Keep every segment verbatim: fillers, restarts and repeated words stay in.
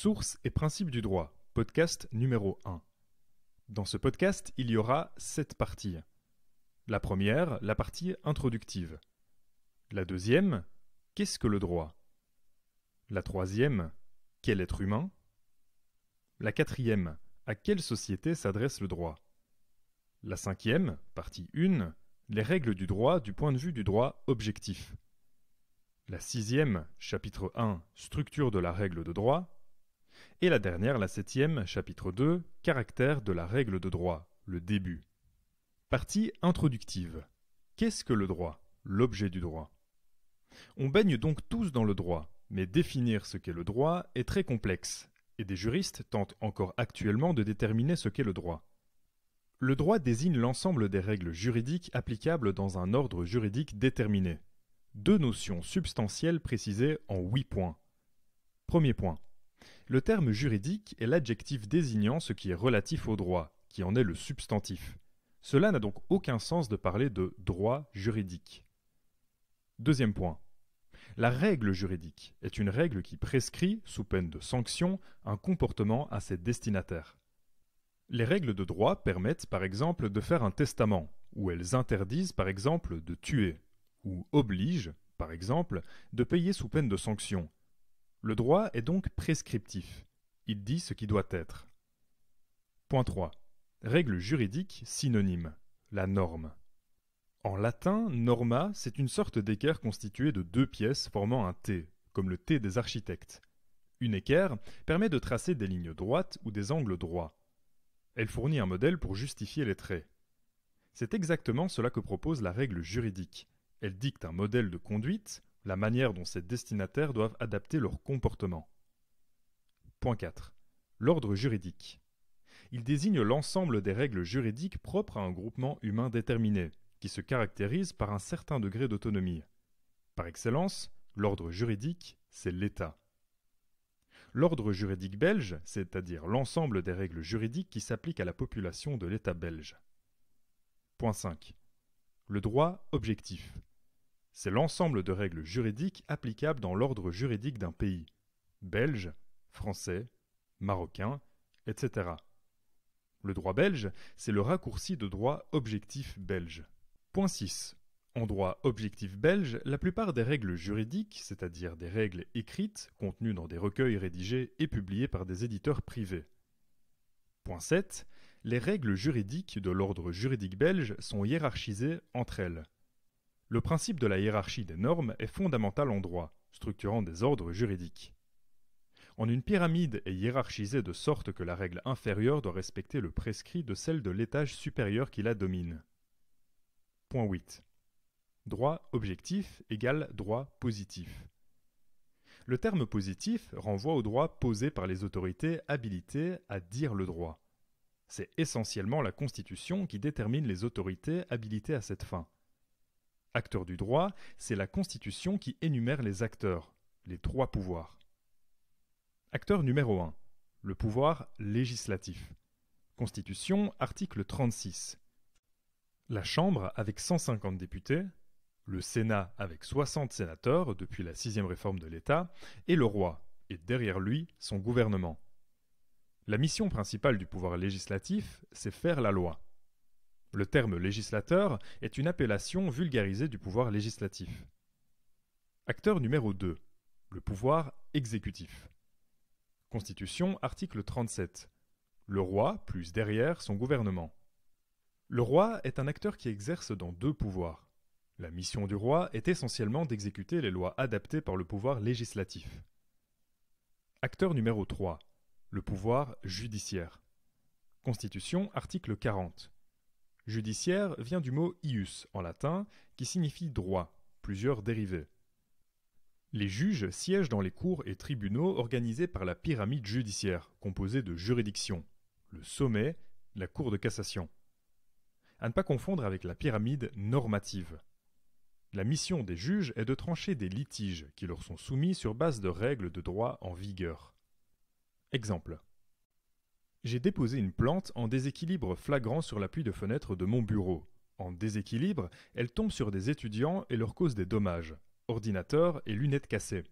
Sources et principes du droit, podcast numéro un. Dans ce podcast, il y aura sept parties. La première, la partie introductive. La deuxième, qu'est-ce que le droit? La troisième, quel être humain? La quatrième, à quelle société s'adresse le droit? La cinquième, partie un, les règles du droit du point de vue du droit objectif. La sixième, chapitre un, structure de la règle de droit. Et la dernière, la septième, chapitre deux, caractère de la règle de droit, le début. Partie introductive. Qu'est-ce que le droit? L'objet du droit. On baigne donc tous dans le droit, mais définir ce qu'est le droit est très complexe, et des juristes tentent encore actuellement de déterminer ce qu'est le droit. Le droit désigne l'ensemble des règles juridiques applicables dans un ordre juridique déterminé. Deux notions substantielles précisées en huit points. Premier point. Le terme juridique est l'adjectif désignant ce qui est relatif au droit, qui en est le substantif. Cela n'a donc aucun sens de parler de droit juridique. Deuxième point. La règle juridique est une règle qui prescrit, sous peine de sanction, un comportement à ses destinataires. Les règles de droit permettent par exemple de faire un testament, ou elles interdisent par exemple de tuer, ou obligent par exemple de payer sous peine de sanction. Le droit est donc prescriptif. Il dit ce qui doit être. Point trois. Règle juridique synonyme. La norme. En latin, norma, c'est une sorte d'équerre constituée de deux pièces formant un T, comme le T des architectes. Une équerre permet de tracer des lignes droites ou des angles droits. Elle fournit un modèle pour justifier les traits. C'est exactement cela que propose la règle juridique. Elle dicte un modèle de conduite, la manière dont ses destinataires doivent adapter leur comportement. Point quatre. L'ordre juridique. Il désigne l'ensemble des règles juridiques propres à un groupement humain déterminé, qui se caractérise par un certain degré d'autonomie. Par excellence, l'ordre juridique, c'est l'État. L'ordre juridique belge, c'est-à-dire l'ensemble des règles juridiques qui s'appliquent à la population de l'État belge. Point cinq. Le droit objectif. C'est l'ensemble de règles juridiques applicables dans l'ordre juridique d'un pays, belge, français, marocain, et cetera. Le droit belge, c'est le raccourci de droit objectif belge. Point six. En droit objectif belge, la plupart des règles juridiques, c'est-à-dire des règles écrites, contenues dans des recueils rédigés et publiés par des éditeurs privés. Point sept. Les règles juridiques de l'ordre juridique belge sont hiérarchisées entre elles. Le principe de la hiérarchie des normes est fondamental en droit, structurant des ordres juridiques. En une pyramide est hiérarchisée de sorte que la règle inférieure doit respecter le prescrit de celle de l'étage supérieur qui la domine. Point huit. Droit objectif égale droit positif. Le terme positif renvoie au droit posé par les autorités habilitées à dire le droit. C'est essentiellement la Constitution qui détermine les autorités habilitées à cette fin. Acteur du droit, c'est la Constitution qui énumère les acteurs, les trois pouvoirs. Acteur numéro un, le pouvoir législatif. Constitution, article trente-six. La Chambre avec cent cinquante députés, le Sénat avec soixante sénateurs depuis la sixième réforme de l'État, et le roi, et derrière lui, son gouvernement. La mission principale du pouvoir législatif, c'est faire la loi. Le terme législateur est une appellation vulgarisée du pouvoir législatif. Acteur numéro deux. Le pouvoir exécutif. Constitution, article trente-sept. Le roi, plus derrière, son gouvernement. Le roi est un acteur qui exerce dans deux pouvoirs. La mission du roi est essentiellement d'exécuter les lois adaptées par le pouvoir législatif. Acteur numéro trois. Le pouvoir judiciaire. Constitution, article quarante. Judiciaire vient du mot « ius » en latin, qui signifie « droit », plusieurs dérivés. Les juges siègent dans les cours et tribunaux organisés par la pyramide judiciaire, composée de juridictions, le sommet, la cour de cassation. À ne pas confondre avec la pyramide normative. La mission des juges est de trancher des litiges qui leur sont soumis sur base de règles de droit en vigueur. Exemple. J'ai déposé une plante en déséquilibre flagrant sur l'appui de fenêtre de mon bureau. En déséquilibre, elle tombe sur des étudiants et leur cause des dommages, ordinateurs et lunettes cassées.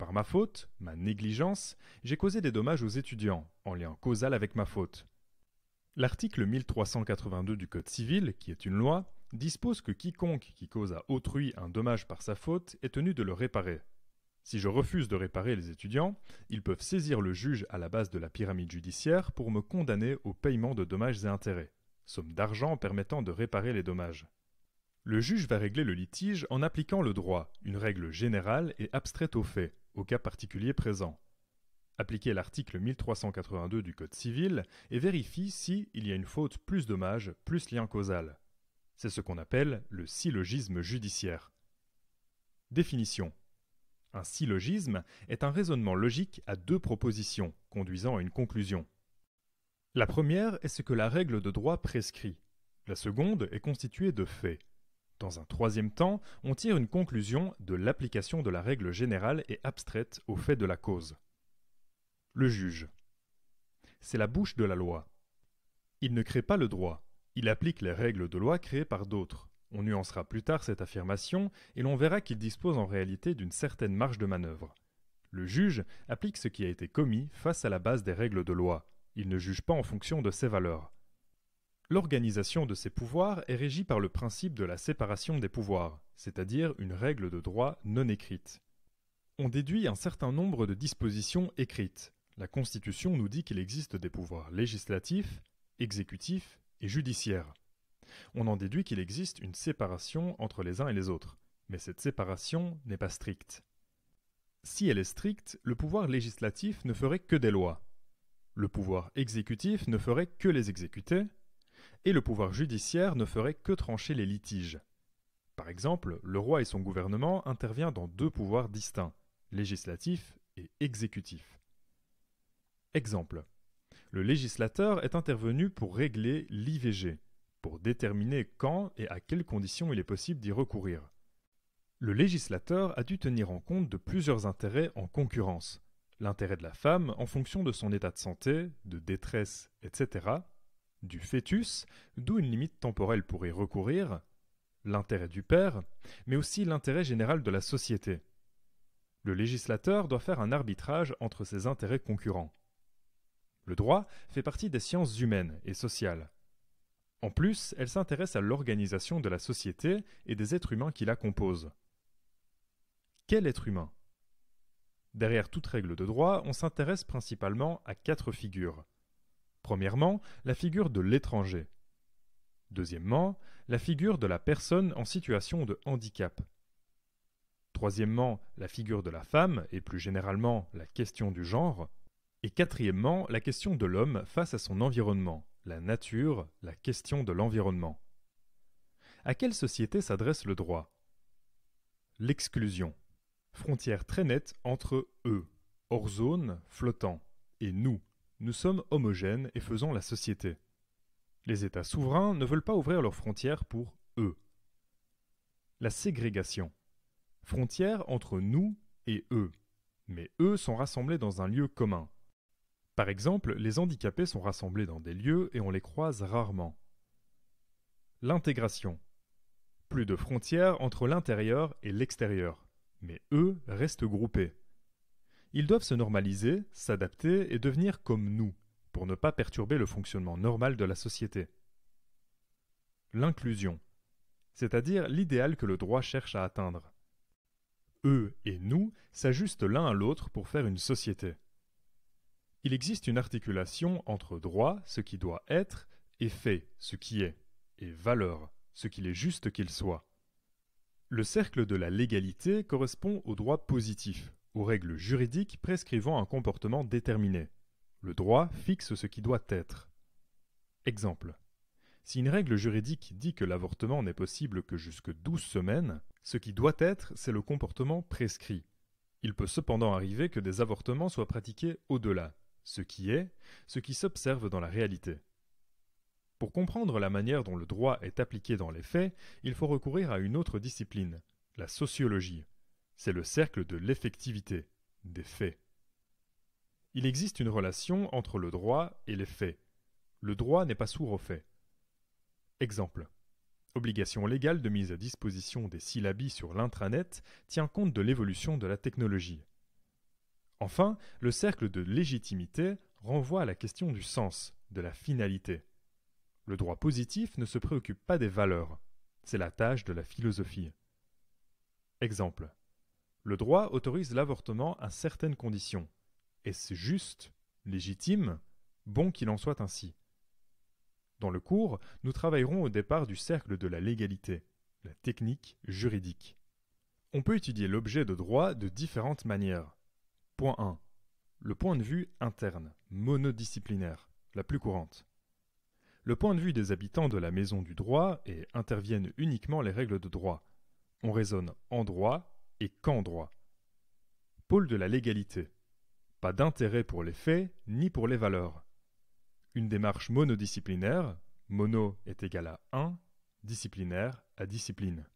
Par ma faute, ma négligence, j'ai causé des dommages aux étudiants, en lien causal avec ma faute. L'article mille trois cent quatre-vingt-deux du Code civil, qui est une loi, dispose que quiconque qui cause à autrui un dommage par sa faute est tenu de le réparer. Si je refuse de réparer les étudiants, ils peuvent saisir le juge à la base de la pyramide judiciaire pour me condamner au paiement de dommages et intérêts, somme d'argent permettant de réparer les dommages. Le juge va régler le litige en appliquant le droit, une règle générale et abstraite aux faits, au cas particulier présent. Appliquez l'article mille trois cent quatre-vingt-deux du Code civil et vérifie si il y a une faute plus dommage plus lien causal. C'est ce qu'on appelle le syllogisme judiciaire. Définition. Un syllogisme est un raisonnement logique à deux propositions, conduisant à une conclusion. La première est ce que la règle de droit prescrit. La seconde est constituée de faits. Dans un troisième temps, on tire une conclusion de l'application de la règle générale et abstraite aux faits de la cause. Le juge. C'est la bouche de la loi. Il ne crée pas le droit. Il applique les règles de loi créées par d'autres. On nuancera plus tard cette affirmation et l'on verra qu'il dispose en réalité d'une certaine marge de manœuvre. Le juge applique ce qui a été commis face à la base des règles de loi. Il ne juge pas en fonction de ses valeurs. L'organisation de ses pouvoirs est régie par le principe de la séparation des pouvoirs, c'est-à-dire une règle de droit non écrite. On déduit un certain nombre de dispositions écrites. La Constitution nous dit qu'il existe des pouvoirs législatifs, exécutifs et judiciaires. On en déduit qu'il existe une séparation entre les uns et les autres, mais cette séparation n'est pas stricte. Si elle est stricte, le pouvoir législatif ne ferait que des lois, le pouvoir exécutif ne ferait que les exécuter, et le pouvoir judiciaire ne ferait que trancher les litiges. Par exemple, le roi et son gouvernement interviennent dans deux pouvoirs distincts, législatif et exécutif. Exemple. Le législateur est intervenu pour régler l'I V G, pour déterminer quand et à quelles conditions il est possible d'y recourir. Le législateur a dû tenir en compte de plusieurs intérêts en concurrence. L'intérêt de la femme en fonction de son état de santé, de détresse, et cetera, du fœtus, d'où une limite temporelle pour y recourir, l'intérêt du père, mais aussi l'intérêt général de la société. Le législateur doit faire un arbitrage entre ces intérêts concurrents. Le droit fait partie des sciences humaines et sociales. En plus, elle s'intéresse à l'organisation de la société et des êtres humains qui la composent. Quel être humain? Derrière toute règle de droit, on s'intéresse principalement à quatre figures. Premièrement, la figure de l'étranger. Deuxièmement, la figure de la personne en situation de handicap. Troisièmement, la figure de la femme et plus généralement la question du genre. Et quatrièmement, la question de l'homme face à son environnement. La nature, la question de l'environnement. À quelle société s'adresse le droit? L'exclusion. Frontière très nette entre eux, hors zone, flottant, et nous. Nous sommes homogènes et faisons la société. Les États souverains ne veulent pas ouvrir leurs frontières pour eux. La ségrégation. Frontière entre nous et eux. Mais eux sont rassemblés dans un lieu commun. Par exemple, les handicapés sont rassemblés dans des lieux et on les croise rarement. L'intégration. Plus de frontières entre l'intérieur et l'extérieur, mais eux restent groupés. Ils doivent se normaliser, s'adapter et devenir comme nous, pour ne pas perturber le fonctionnement normal de la société. L'inclusion, c'est-à-dire l'idéal que le droit cherche à atteindre. Eux et nous s'ajustent l'un à l'autre pour faire une société. Il existe une articulation entre droit, ce qui doit être, et fait, ce qui est, et valeur, ce qu'il est juste qu'il soit. Le cercle de la légalité correspond au droit positif, aux règles juridiques prescrivant un comportement déterminé. Le droit fixe ce qui doit être. Exemple. Si une règle juridique dit que l'avortement n'est possible que jusque douze semaines, ce qui doit être, c'est le comportement prescrit. Il peut cependant arriver que des avortements soient pratiqués au-delà. Ce qui est, ce qui s'observe dans la réalité. Pour comprendre la manière dont le droit est appliqué dans les faits, il faut recourir à une autre discipline, la sociologie. C'est le cercle de l'effectivité, des faits. Il existe une relation entre le droit et les faits. Le droit n'est pas sourd aux faits. Exemple. Obligation légale de mise à disposition des syllabies sur l'intranet tient compte de l'évolution de la technologie. Enfin, le cercle de légitimité renvoie à la question du sens, de la finalité. Le droit positif ne se préoccupe pas des valeurs, c'est la tâche de la philosophie. Exemple. Le droit autorise l'avortement à certaines conditions. Est-ce juste, légitime, bon qu'il en soit ainsi? Dans le cours, nous travaillerons au départ du cercle de la légalité, la technique juridique. On peut étudier l'objet de droit de différentes manières. Point un. Le point de vue interne, monodisciplinaire, la plus courante. Le point de vue des habitants de la maison du droit et interviennent uniquement les règles de droit. On raisonne en droit et qu'en droit. Pôle de la légalité. Pas d'intérêt pour les faits ni pour les valeurs. Une démarche monodisciplinaire, mono est égal à un, disciplinaire à discipline.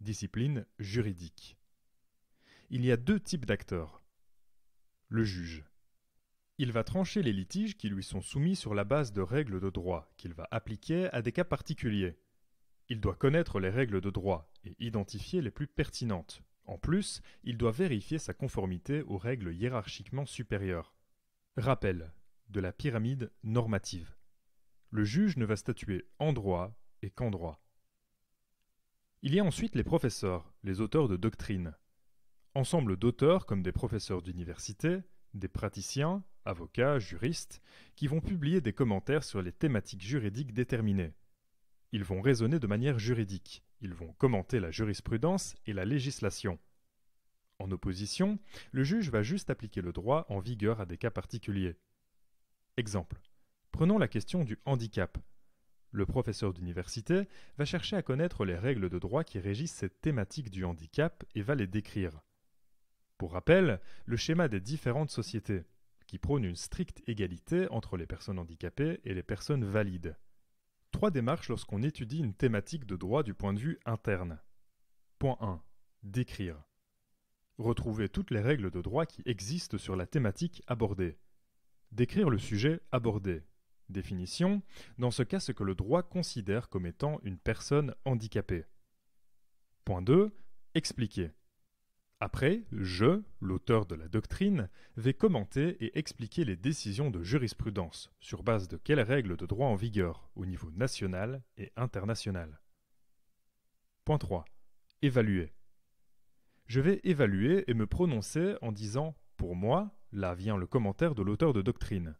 Discipline juridique. Il y a deux types d'acteurs. Le juge. Il va trancher les litiges qui lui sont soumis sur la base de règles de droit qu'il va appliquer à des cas particuliers. Il doit connaître les règles de droit et identifier les plus pertinentes. En plus, il doit vérifier sa conformité aux règles hiérarchiquement supérieures. Rappel de la pyramide normative. Le juge ne va statuer en droit et qu'en droit. Il y a ensuite les professeurs, les auteurs de doctrine. Ensemble d'auteurs comme des professeurs d'université, des praticiens, avocats, juristes, qui vont publier des commentaires sur les thématiques juridiques déterminées. Ils vont raisonner de manière juridique, ils vont commenter la jurisprudence et la législation. En opposition, le juge va juste appliquer le droit en vigueur à des cas particuliers. Exemple. Prenons la question du handicap. Le professeur d'université va chercher à connaître les règles de droit qui régissent cette thématique du handicap et va les décrire. Pour rappel, le schéma des différentes sociétés, qui prône une stricte égalité entre les personnes handicapées et les personnes valides. Trois démarches lorsqu'on étudie une thématique de droit du point de vue interne. Point un. Décrire. Retrouver toutes les règles de droit qui existent sur la thématique abordée. Décrire le sujet abordé. Définition, dans ce cas ce que le droit considère comme étant une personne handicapée. Point deux. Expliquer. Après, je, l'auteur de la doctrine, vais commenter et expliquer les décisions de jurisprudence, sur base de quelles règles de droit en vigueur, au niveau national et international. Point trois. Évaluer. Je vais évaluer et me prononcer en disant « pour moi », là vient le commentaire de l'auteur de doctrine.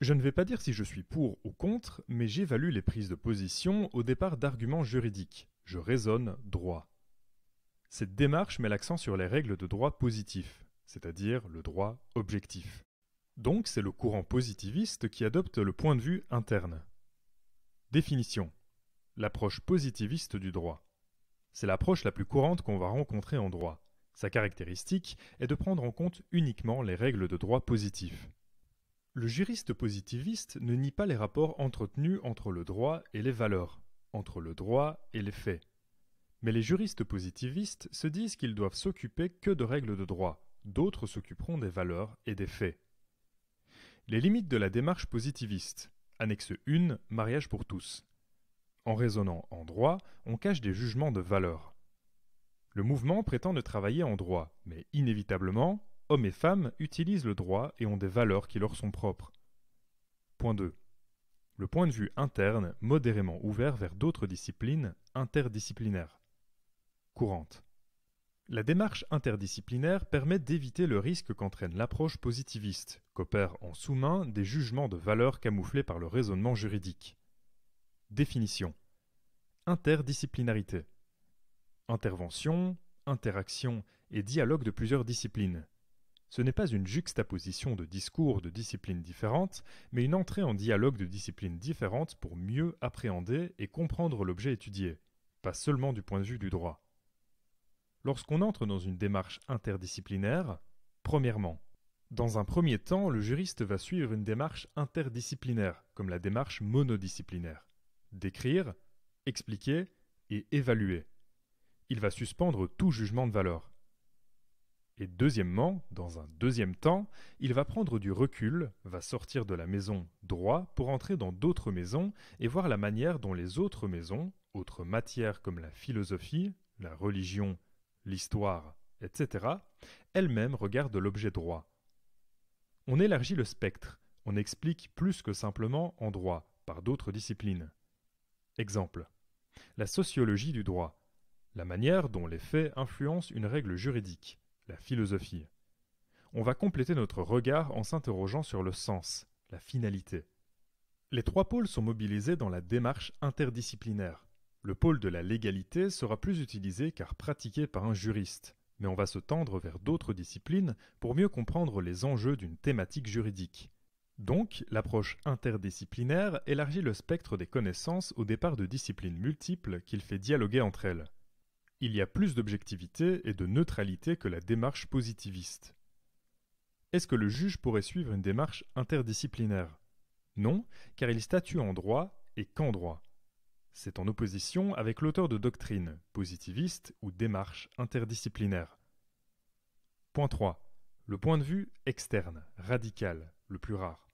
Je ne vais pas dire si je suis pour ou contre, mais j'évalue les prises de position au départ d'arguments juridiques. Je raisonne droit. Cette démarche met l'accent sur les règles de droit positif, c'est-à-dire le droit objectif. Donc c'est le courant positiviste qui adopte le point de vue interne. Définition. L'approche positiviste du droit. C'est l'approche la plus courante qu'on va rencontrer en droit. Sa caractéristique est de prendre en compte uniquement les règles de droit positif. Le juriste positiviste ne nie pas les rapports entretenus entre le droit et les valeurs, entre le droit et les faits. Mais les juristes positivistes se disent qu'ils doivent s'occuper que de règles de droit, d'autres s'occuperont des valeurs et des faits. Les limites de la démarche positiviste. Annexe un, mariage pour tous. En raisonnant en droit, on cache des jugements de valeur. Le mouvement prétend ne travailler en droit, mais inévitablement, hommes et femmes utilisent le droit et ont des valeurs qui leur sont propres. Point deux. Le point de vue interne, modérément ouvert vers d'autres disciplines interdisciplinaires. Courante. La démarche interdisciplinaire permet d'éviter le risque qu'entraîne l'approche positiviste, qu'opère en sous-main des jugements de valeur camouflés par le raisonnement juridique. Définition. Interdisciplinarité. Intervention, interaction et dialogue de plusieurs disciplines. Ce n'est pas une juxtaposition de discours de disciplines différentes, mais une entrée en dialogue de disciplines différentes pour mieux appréhender et comprendre l'objet étudié, pas seulement du point de vue du droit. Lorsqu'on entre dans une démarche interdisciplinaire, premièrement, dans un premier temps, le juriste va suivre une démarche interdisciplinaire, comme la démarche monodisciplinaire. Décrire, expliquer et évaluer. Il va suspendre tout jugement de valeur. Et deuxièmement, dans un deuxième temps, il va prendre du recul, va sortir de la maison droit pour entrer dans d'autres maisons et voir la manière dont les autres maisons, autres matières comme la philosophie, la religion, l'histoire, et cetera, elle-même regarde l'objet droit. On élargit le spectre, on explique plus que simplement en droit, par d'autres disciplines. Exemple. La sociologie du droit, la manière dont les faits influencent une règle juridique, la philosophie. On va compléter notre regard en s'interrogeant sur le sens, la finalité. Les trois pôles sont mobilisés dans la démarche interdisciplinaire. Le pôle de la légalité sera plus utilisé car pratiqué par un juriste, mais on va se tendre vers d'autres disciplines pour mieux comprendre les enjeux d'une thématique juridique. Donc, l'approche interdisciplinaire élargit le spectre des connaissances au départ de disciplines multiples qu'il fait dialoguer entre elles. Il y a plus d'objectivité et de neutralité que la démarche positiviste. Est-ce que le juge pourrait suivre une démarche interdisciplinaire ? Non, car il statue en droit et qu'en droit. C'est en opposition avec l'auteur de doctrine, positiviste ou démarche interdisciplinaire. Point trois. Le point de vue externe, radical, le plus rare.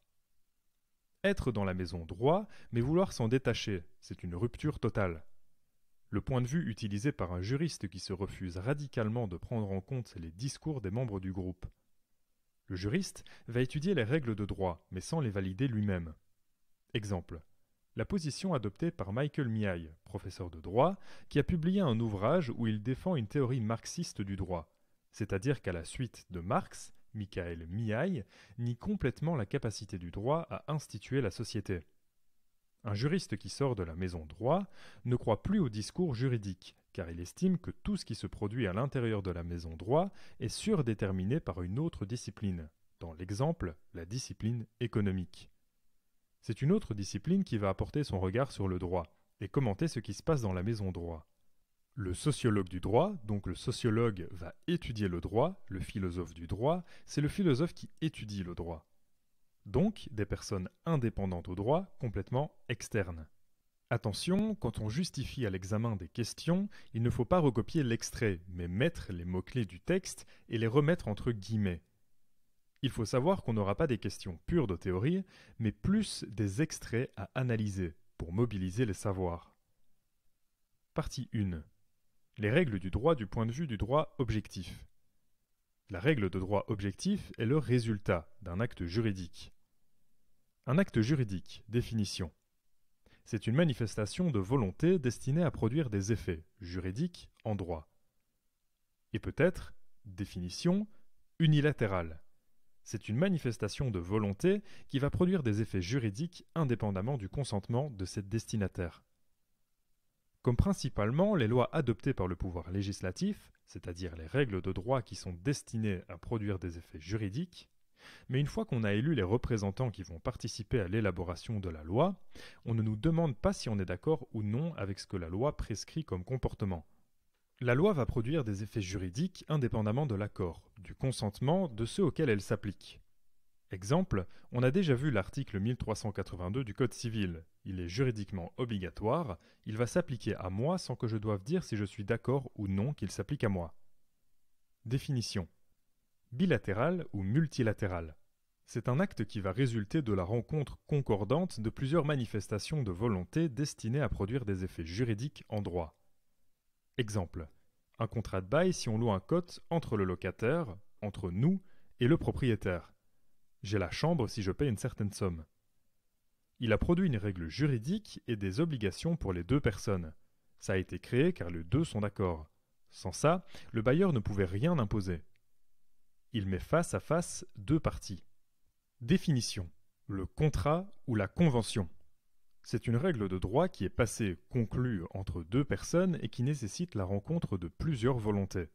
Être dans la maison droit, mais vouloir s'en détacher, c'est une rupture totale. Le point de vue utilisé par un juriste qui se refuse radicalement de prendre en compte les discours des membres du groupe. Le juriste va étudier les règles de droit, mais sans les valider lui-même. Exemple. La position adoptée par Michael Miaille, professeur de droit, qui a publié un ouvrage où il défend une théorie marxiste du droit, c'est-à-dire qu'à la suite de Marx, Michael Miaille nie complètement la capacité du droit à instituer la société. Un juriste qui sort de la maison droit ne croit plus au discours juridique, car il estime que tout ce qui se produit à l'intérieur de la maison droit est surdéterminé par une autre discipline, dans l'exemple, la discipline économique. C'est une autre discipline qui va apporter son regard sur le droit et commenter ce qui se passe dans la maison droit. Le sociologue du droit, donc le sociologue va étudier le droit, le philosophe du droit, c'est le philosophe qui étudie le droit. Donc des personnes indépendantes au droit, complètement externes. Attention, quand on justifie à l'examen des questions, il ne faut pas recopier l'extrait, mais mettre les mots-clés du texte et les remettre entre guillemets. Il faut savoir qu'on n'aura pas des questions pures de théorie, mais plus des extraits à analyser, pour mobiliser les savoirs. Partie un. Les règles du droit du point de vue du droit objectif. La règle de droit objectif est le résultat d'un acte juridique. Un acte juridique, définition. C'est une manifestation de volonté destinée à produire des effets juridiques en droit. Et peut-être, définition, unilatérale. C'est une manifestation de volonté qui va produire des effets juridiques indépendamment du consentement de ses destinataires. Comme principalement les lois adoptées par le pouvoir législatif, c'est-à-dire les règles de droit qui sont destinées à produire des effets juridiques, mais une fois qu'on a élu les représentants qui vont participer à l'élaboration de la loi, on ne nous demande pas si on est d'accord ou non avec ce que la loi prescrit comme comportement. La loi va produire des effets juridiques indépendamment de l'accord, du consentement de ceux auxquels elle s'applique. Exemple, on a déjà vu l'article mille trois cent quatre-vingt-deux du Code civil. Il est juridiquement obligatoire, il va s'appliquer à moi sans que je doive dire si je suis d'accord ou non qu'il s'applique à moi. Définition. Bilatéral ou multilatéral. C'est un acte qui va résulter de la rencontre concordante de plusieurs manifestations de volonté destinées à produire des effets juridiques en droit. Exemple. Un contrat de bail si on loue un cote entre le locataire, entre nous, et le propriétaire. J'ai la chambre si je paye une certaine somme. Il a produit une règle juridique et des obligations pour les deux personnes. Ça a été créé car les deux sont d'accord. Sans ça, le bailleur ne pouvait rien imposer. Il met face à face deux parties. Définition. Le contrat ou la convention. C'est une règle de droit qui est passée, conclue entre deux personnes et qui nécessite la rencontre de plusieurs volontés.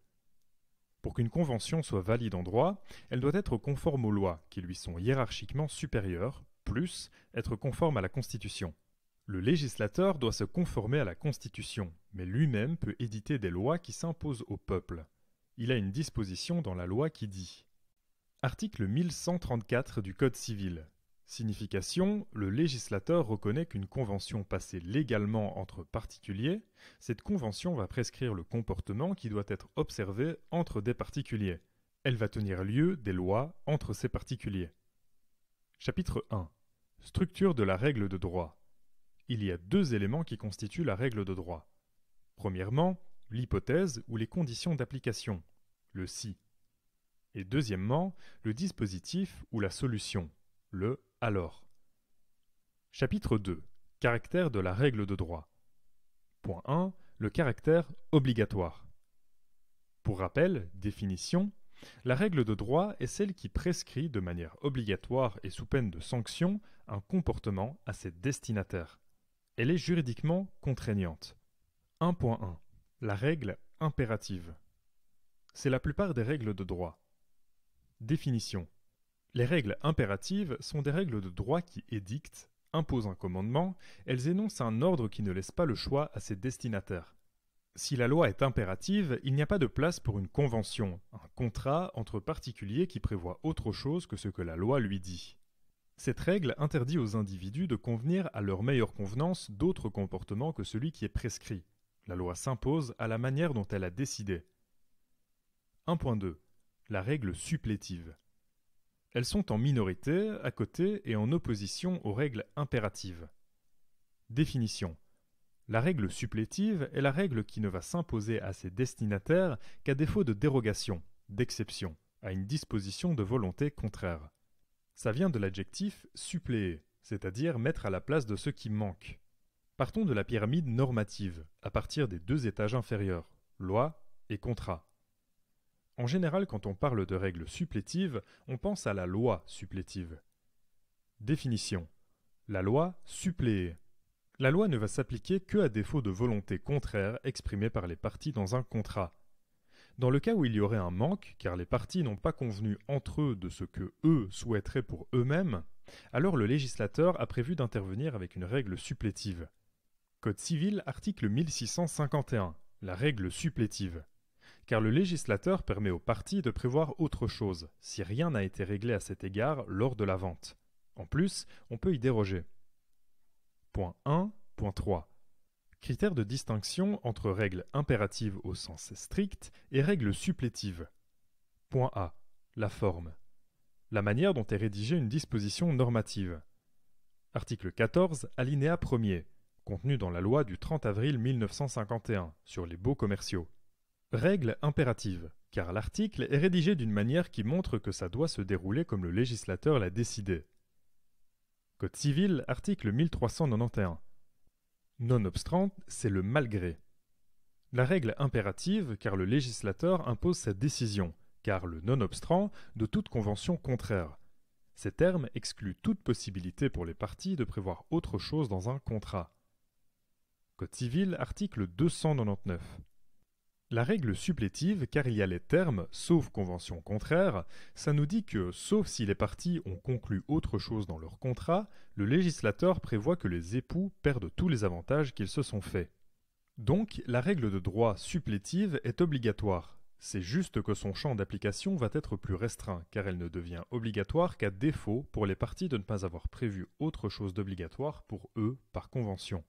Pour qu'une convention soit valide en droit, elle doit être conforme aux lois qui lui sont hiérarchiquement supérieures, plus être conforme à la Constitution. Le législateur doit se conformer à la Constitution, mais lui-même peut éditer des lois qui s'imposent au peuple. Il a une disposition dans la loi qui dit article mille cent trente-quatre du Code civil. Signification, le législateur reconnaît qu'une convention passée légalement entre particuliers, cette convention va prescrire le comportement qui doit être observé entre des particuliers. Elle va tenir lieu des lois entre ces particuliers. Chapitre un. Structure de la règle de droit. Il y a deux éléments qui constituent la règle de droit. Premièrement, l'hypothèse ou les conditions d'application, le si. et deuxièmement, le dispositif ou la solution, le « alors ». Chapitre deux. Caractère de la règle de droit. Point un. Le caractère obligatoire. Pour rappel, définition, la règle de droit est celle qui prescrit de manière obligatoire et sous peine de sanction un comportement à ses destinataires. Elle est juridiquement contraignante. un point un. La règle impérative. C'est la plupart des règles de droit. Définition. Les règles impératives sont des règles de droit qui édictent, imposent un commandement, elles énoncent un ordre qui ne laisse pas le choix à ses destinataires. Si la loi est impérative, il n'y a pas de place pour une convention, un contrat entre particuliers qui prévoit autre chose que ce que la loi lui dit. Cette règle interdit aux individus de convenir à leur meilleure convenance d'autres comportements que celui qui est prescrit. La loi s'impose à la manière dont elle a décidé. un point deux. La règle supplétive. Elles sont en minorité, à côté et en opposition aux règles impératives. Définition. La règle supplétive est la règle qui ne va s'imposer à ses destinataires qu'à défaut de dérogation, d'exception, à une disposition de volonté contraire. Ça vient de l'adjectif « suppléer », c'est-à-dire mettre à la place de ce qui manque. Partons de la pyramide normative, à partir des deux étages inférieurs, loi et contrat. En général, quand on parle de règles supplétives, on pense à la loi supplétive. Définition. La loi suppléée. La loi ne va s'appliquer que à défaut de volonté contraire exprimée par les parties dans un contrat. Dans le cas où il y aurait un manque, car les parties n'ont pas convenu entre eux de ce que eux souhaiteraient pour eux-mêmes, alors le législateur a prévu d'intervenir avec une règle supplétive. Code civil, article mille six cent cinquante et un, la règle supplétive. Car le législateur permet aux parties de prévoir autre chose, si rien n'a été réglé à cet égard lors de la vente. En plus, on peut y déroger. Point un point trois. Critères de distinction entre règles impératives au sens strict et règles supplétives. Point A. La forme. La manière dont est rédigée une disposition normative. Article quatorze, alinéa premier, contenu dans la loi du trente avril mille neuf cent cinquante et un sur les baux commerciaux. Règles impératives, car l'article est rédigé d'une manière qui montre que ça doit se dérouler comme le législateur l'a décidé. Code civil, article mille trois cent quatre-vingt-onze. Nonobstant, c'est le malgré. La règle impérative, car le législateur impose sa décision, car le nonobstant de toute convention contraire. Ces termes excluent toute possibilité pour les parties de prévoir autre chose dans un contrat. Code civil, article deux cent quatre-vingt-dix-neuf. La règle supplétive, car il y a les termes « sauf convention contraire », ça nous dit que, sauf si les parties ont conclu autre chose dans leur contrat, le législateur prévoit que les époux perdent tous les avantages qu'ils se sont faits. Donc, la règle de droit supplétive est obligatoire. C'est juste que son champ d'application va être plus restreint, car elle ne devient obligatoire qu'à défaut pour les parties de ne pas avoir prévu autre chose d'obligatoire pour eux par convention.